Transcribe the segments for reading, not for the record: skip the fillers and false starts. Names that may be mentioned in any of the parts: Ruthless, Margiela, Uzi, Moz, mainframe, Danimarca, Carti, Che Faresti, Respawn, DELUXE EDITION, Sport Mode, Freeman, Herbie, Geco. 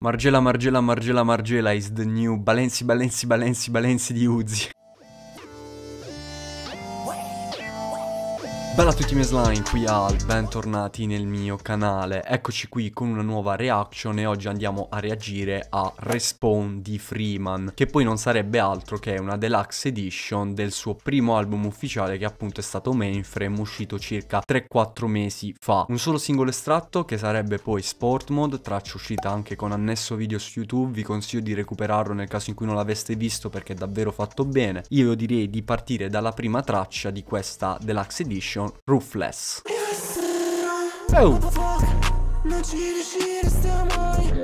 Margiela is the new Balenci di Uzi. Bella a tutti i miei slime, qui Al, bentornati nel mio canale. Eccoci qui con una nuova reaction e oggi andiamo a reagire a Respawn di Freeman, che poi non sarebbe altro che una deluxe edition del suo primo album ufficiale, che appunto è stato Mainframe, uscito circa 3-4 mesi fa. Un solo singolo estratto, che sarebbe poi Sport Mode, traccia uscita anche con annesso video su YouTube. Vi consiglio di recuperarlo nel caso in cui non l'aveste visto, perché è davvero fatto bene. Io direi di partire dalla prima traccia di questa deluxe edition, Ruthless. Oh. Non ci riusciresti mai.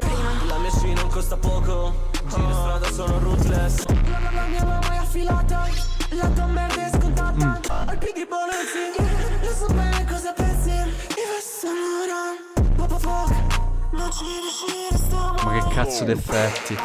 La mia sci non costa poco. Giro strada, sono ruthless. La mia mamma è affilata. La tua merda è scontata. Al PD Balenci. Non so bene cosa pensi. Io sono Papa Fuck. Non ci riusciresti mai. Ma che cazzo d'effetti.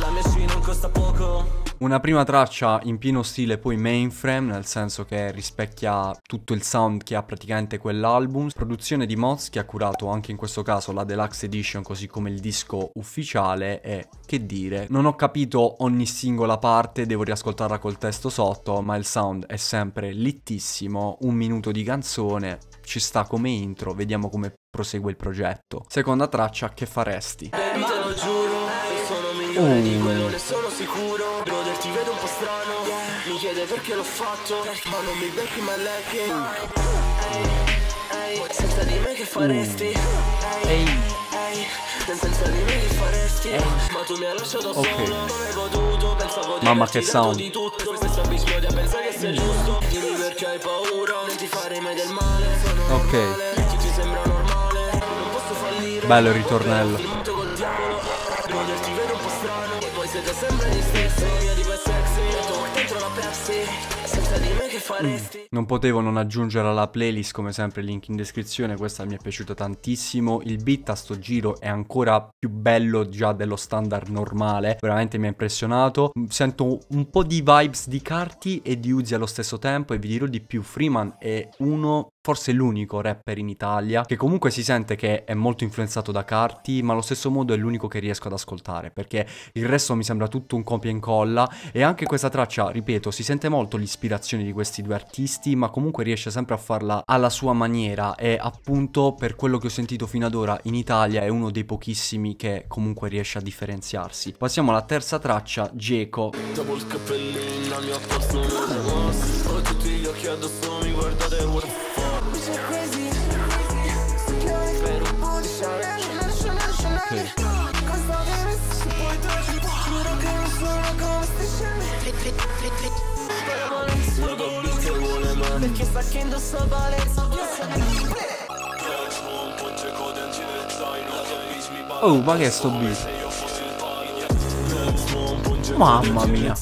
La mia sci non costa poco. Una prima traccia in pieno stile poi mainframe, nel senso che rispecchia tutto il sound che ha praticamente quell'album. Produzione di Moz, che ha curato anche in questo caso la deluxe edition così come il disco ufficiale. E che dire, non ho capito ogni singola parte, devo riascoltarla col testo sotto, ma il sound è sempre littissimo. 1 minuto di canzone, ci sta come intro, vediamo come prosegue il progetto. Seconda traccia, Che Faresti. Di quello ne sono sicuro. Brother, ti vedo un po' strano. Mi chiede perché l'ho fatto, ma non mi becchi mai lei. Senza di me che faresti? Senza di me che faresti? Ma tu mi hai lasciato solo, non avevo dovuto. Pensavo di averti dato di tutto. Questo abismo di pensare che sia giusto. Dimmi perché hai paura, non ti farei mai del male. Sono normale, ti sembra normale. Non posso fallire. Bello il ritornello. Non potevo non aggiungere alla playlist, come sempre link in descrizione. Questa mi è piaciuta tantissimo. Il beat a sto giro è ancora più bello già dello standard normale. Veramente mi ha impressionato. Sento un po' di vibes di Carti e di Uzi allo stesso tempo. E vi dirò di più, Freeman è uno, forse l'unico rapper in Italia che comunque si sente che è molto influenzato da Carti, ma allo stesso modo è l'unico che riesco ad ascoltare, perché il resto mi sembra tutto un copia e incolla. E anche questa traccia, ripeto, si sente molto l'ispirazione di questi due artisti, ma comunque riesce sempre a farla alla sua maniera. E appunto, per quello che ho sentito fino ad ora in Italia, è uno dei pochissimi che comunque riesce a differenziarsi. Passiamo alla terza traccia, Geco. Oh, ma che è sto beat? Mamma mia.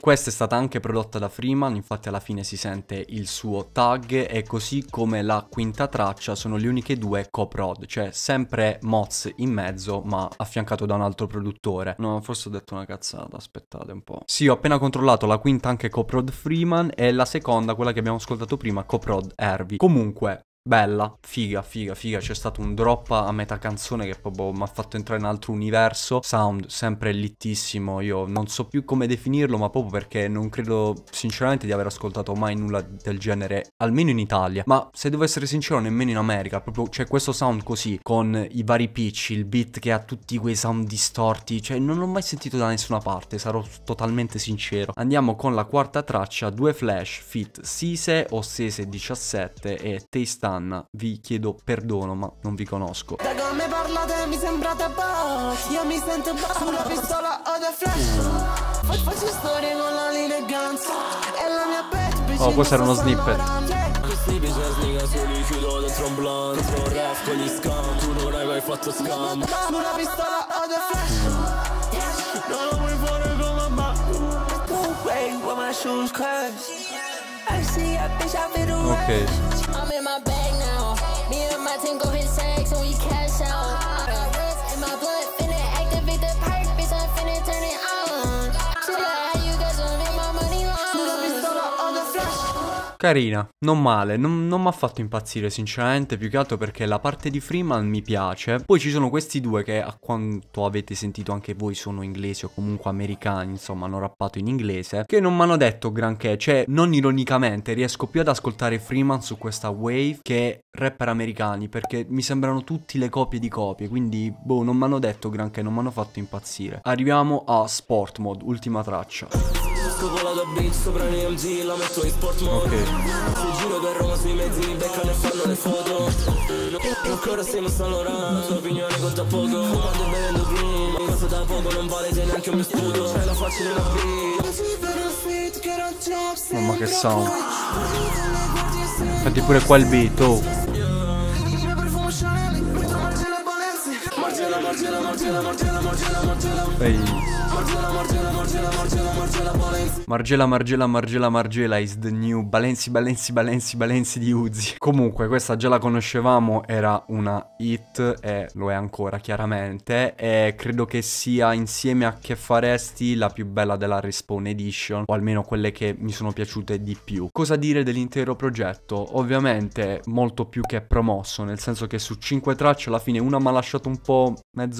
Questa è stata anche prodotta da Freeman, infatti alla fine si sente il suo tag. E così come la quinta traccia, sono le uniche due co-prod, cioè sempre Moz in mezzo ma affiancato da un altro produttore. No, forse ho detto una cazzata, aspettate un po'. Sì, ho appena controllato, la quinta anche co-prod Freeman e la seconda, quella che abbiamo ascoltato prima, co-prod Herbie. Comunque bella, figa, c'è stato un drop a metà canzone che proprio mi ha fatto entrare in un altro universo. Sound sempre littissimo, io non so più come definirlo, ma proprio perché non credo sinceramente di aver ascoltato mai nulla del genere, almeno in Italia. Ma se devo essere sincero, nemmeno in America, proprio c'è questo sound così, con i vari pitch, il beat che ha tutti quei sound distorti, cioè non l'ho mai sentito da nessuna parte, sarò totalmente sincero. Andiamo con la quarta traccia, Due Flash, fit Sise o Sese 17 e Taste. Vi chiedo perdono, ma non vi conosco. Oh, questo era uno snippet. Ok. Carina, non male, non mi ha fatto impazzire sinceramente, più che altro perché la parte di Freeman mi piace. Poi ci sono questi due che, a quanto avete sentito anche voi, sono inglesi o comunque americani, insomma hanno rappato in inglese, che non mi hanno detto granché. Cioè, non ironicamente, riesco più ad ascoltare Freeman su questa wave che rapper americani, perché mi sembrano tutti le copie di copie, quindi boh, non mi hanno detto granché, non mi hanno fatto impazzire. Arriviamo a Sport Mode, ultima traccia. Ok. Mamma che sound. Fatti pure qua il beat, oh. Margiela is the new Balenci di Uzi. Comunque questa già la conoscevamo, era una hit e lo è ancora chiaramente, e credo che sia insieme a Che Faresti la più bella della Respawn Edition, o almeno quelle che mi sono piaciute di più. Cosa dire dell'intero progetto? Ovviamente molto più che promosso, nel senso che su 5 tracce alla fine una mi ha lasciato un po'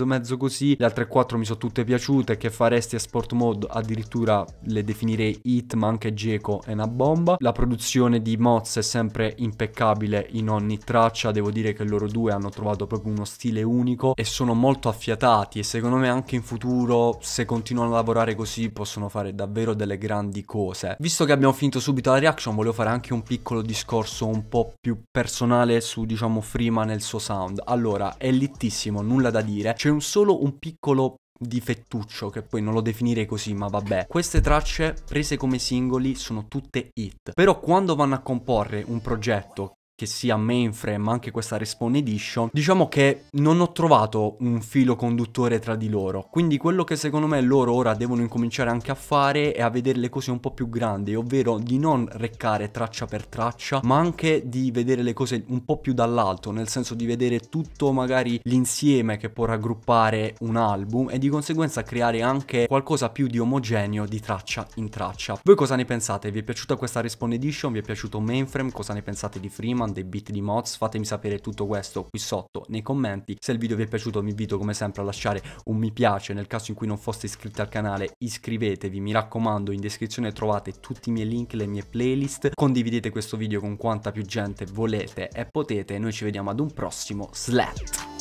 mezzo così, le altre 4 mi sono tutte piaciute. Che Faresti e Sport Mode addirittura le definirei hit, ma anche Geco è una bomba. La produzione di Moz è sempre impeccabile in ogni traccia, devo dire che loro due hanno trovato proprio uno stile unico e sono molto affiatati, e secondo me anche in futuro, se continuano a lavorare così, possono fare davvero delle grandi cose. Visto che abbiamo finito subito la reaction, volevo fare anche un piccolo discorso un po' più personale su, diciamo, Freeman nel suo sound. Allora, è littissimo, nulla da dire, c'è solo un piccolo difettuccio, che poi non lo definirei così, ma vabbè. Queste tracce prese come singoli sono tutte hit, però quando vanno a comporre un progetto che sia Mainframe, ma anche questa Respawn Edition, diciamo che non ho trovato un filo conduttore tra di loro. Quindi quello che secondo me loro ora devono incominciare anche a fare è a vedere le cose un po' più grandi, ovvero di non reccare traccia per traccia, ma anche di vedere le cose un po' più dall'alto, nel senso di vedere tutto magari l'insieme che può raggruppare un album, e di conseguenza creare anche qualcosa più di omogeneo di traccia in traccia. Voi cosa ne pensate? Vi è piaciuta questa Respawn Edition? Vi è piaciuto Mainframe? Cosa ne pensate di Freeman, dei beat di Moz? Fatemi sapere tutto questo qui sotto nei commenti. Se il video vi è piaciuto, vi invito come sempre a lasciare un mi piace. Nel caso in cui non foste iscritti al canale, iscrivetevi, mi raccomando. In descrizione trovate tutti i miei link, le mie playlist. Condividete questo video con quanta più gente volete e potete. Noi ci vediamo ad un prossimo slap.